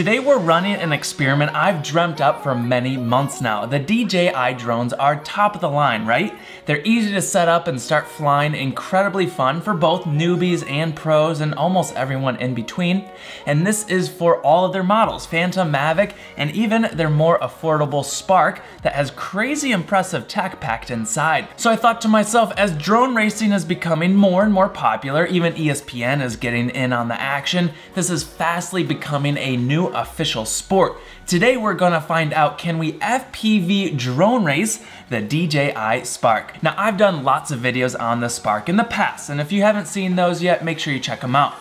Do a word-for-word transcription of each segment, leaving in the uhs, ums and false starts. Today we're running an experiment I've dreamt up for many months now. The D J I drones are top of the line, right? They're easy to set up and start flying, incredibly fun for both newbies and pros and almost everyone in between. And this is for all of their models, Phantom, Mavic, and even their more affordable Spark that has crazy impressive tech packed inside. So I thought to myself, as drone racing is becoming more and more popular, even E S P N is getting in on the action, this is fastly becoming a new official sport. Today we're gonna find out, can we F P V drone race the D J I Spark? Now I've done lots of videos on the Spark in the past, and if you haven't seen those yet, make sure you check them out.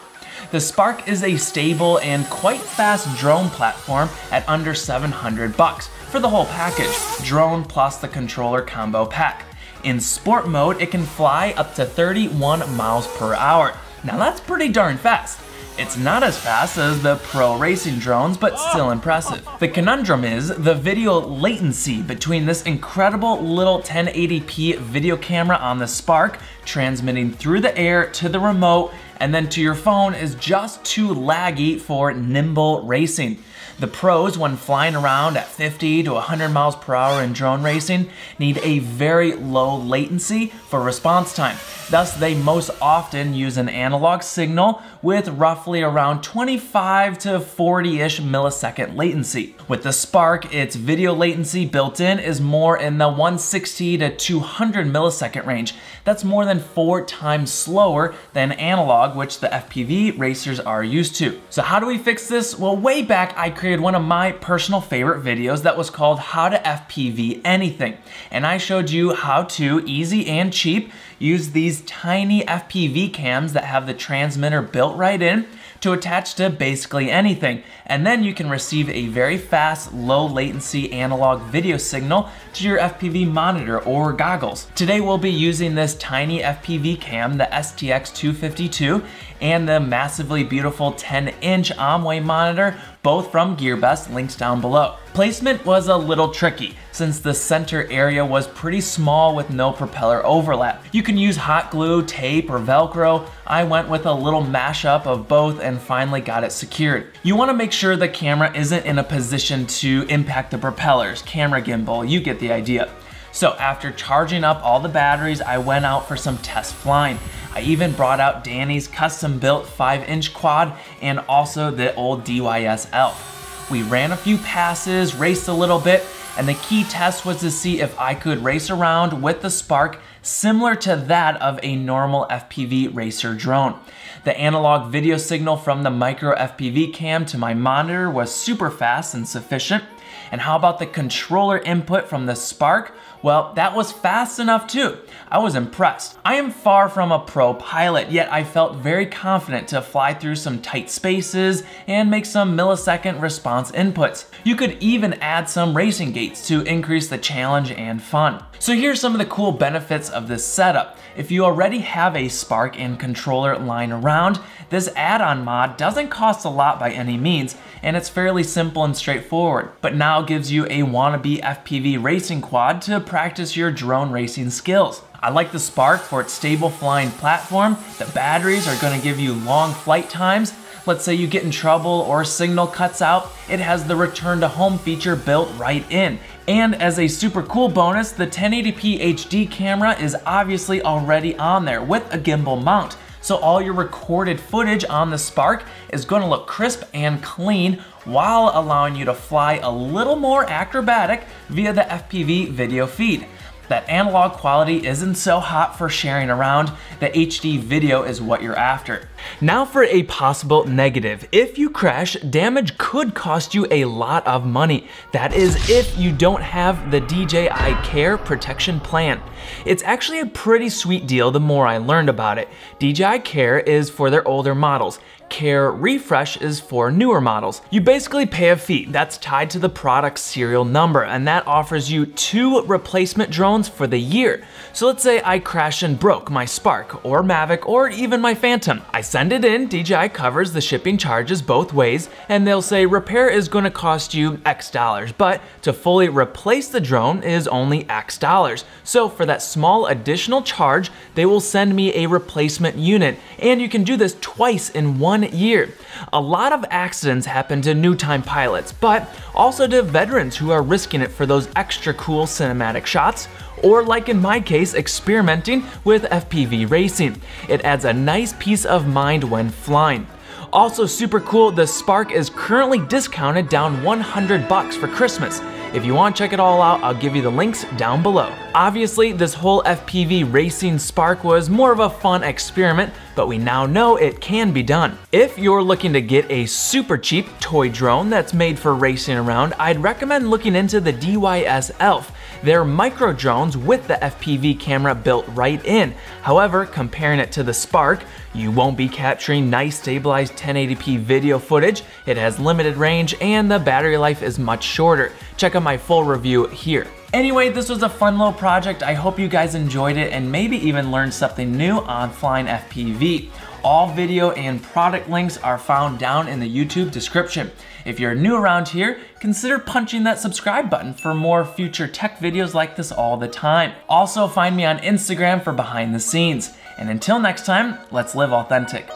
The Spark is a stable and quite fast drone platform at under seven hundred bucks for the whole package, drone plus the controller combo pack. In sport mode, it can fly up to thirty-one miles per hour. Now that's pretty darn fast. It's not as fast as the pro racing drones, but still impressive. The conundrum is the video latency between this incredible little ten eighty p video camera on the Spark transmitting through the air to the remote and then to your phone is just too laggy for nimble racing. The pros, when flying around at fifty to one hundred miles per hour in drone racing, need a very low latency for response time. Thus, they most often use an analog signal with roughly around twenty-five to forty-ish millisecond latency. With the Spark, its video latency built in is more in the one sixty to two hundred millisecond range. That's more than four times slower than analog, which the F P V racers are used to. So how do we fix this? Well, way back, I created one of my personal favorite videos that was called How to F P V Anything. And I showed you how to, easy and cheap, use these tiny F P V cams that have the transmitter built right in to attach to basically anything. And then you can receive a very fast, low latency analog video signal to your F P V monitor or goggles. Today we'll be using this tiny F P V cam, the S T X two fifty-two, and the massively beautiful ten inch Omway monitor, both from Gearbest, links down below. Placement was a little tricky since the center area was pretty small with no propeller overlap. You can use hot glue, tape, or Velcro. I went with a little mashup of both and finally got it secured. You wanna make sure the camera isn't in a position to impact the propellers, camera gimbal, you get the idea. So after charging up all the batteries, I went out for some test flying. I even brought out Danny's custom-built five inch quad and also the old D Y S E L F. We ran a few passes, raced a little bit, and the key test was to see if I could race around with the Spark similar to that of a normal F P V racer drone. The analog video signal from the micro F P V cam to my monitor was super fast and sufficient. And how about the controller input from the Spark? Well, that was fast enough too. I was impressed. I am far from a pro pilot, yet I felt very confident to fly through some tight spaces and make some millisecond response inputs. You could even add some racing gates to increase the challenge and fun. So here's some of the cool benefits of this setup. If you already have a Spark and controller lying around, this add-on mod doesn't cost a lot by any means, and it's fairly simple and straightforward, but now gives you a wannabe F P V racing quad to practice your drone racing skills. I like the Spark for its stable flying platform. The batteries are gonna give you long flight times. Let's say you get in trouble or signal cuts out, it has the return to home feature built right in. And as a super cool bonus, the ten eighty p H D camera is obviously already on there with a gimbal mount. So all your recorded footage on the Spark is gonna look crisp and clean while allowing you to fly a little more acrobatic via the F P V video feed. That analog quality isn't so hot for sharing around. The H D video is what you're after. Now for a possible negative. If you crash, damage could cost you a lot of money. That is if you don't have the D J I Care protection plan. It's actually a pretty sweet deal the more I learned about it. D J I Care is for their older models. Care Refresh is for newer models. You basically pay a fee that's tied to the product's serial number, and that offers you two replacement drones for the year. So let's say I crash and broke my Spark or Mavic or even my Phantom. I send it in, D J I covers the shipping charges both ways, and they'll say repair is gonna cost you X dollars, but to fully replace the drone is only X dollars. So for that small additional charge, they will send me a replacement unit, and you can do this twice in one one year. A lot of accidents happen to new-time pilots, but also to veterans who are risking it for those extra cool cinematic shots, or like in my case, experimenting with F P V racing. It adds a nice peace of mind when flying. Also super cool, the Spark is currently discounted down one hundred bucks for Christmas. If you want to check it all out, I'll give you the links down below. Obviously, this whole F P V racing Spark was more of a fun experiment, but we now know it can be done. If you're looking to get a super cheap toy drone that's made for racing around, I'd recommend looking into the D Y S E L F. They're micro drones with the F P V camera built right in. However, comparing it to the Spark, you won't be capturing nice stabilized ten eighty p video footage, it has limited range, and the battery life is much shorter. Check out my full review here. Anyway, this was a fun little project. I hope you guys enjoyed it and maybe even learned something new on flying F P V. All video and product links are found down in the YouTube description. If you're new around here, consider punching that subscribe button for more future tech videos like this all the time. Also, find me on Instagram for behind the scenes. And until next time, let's live authentic.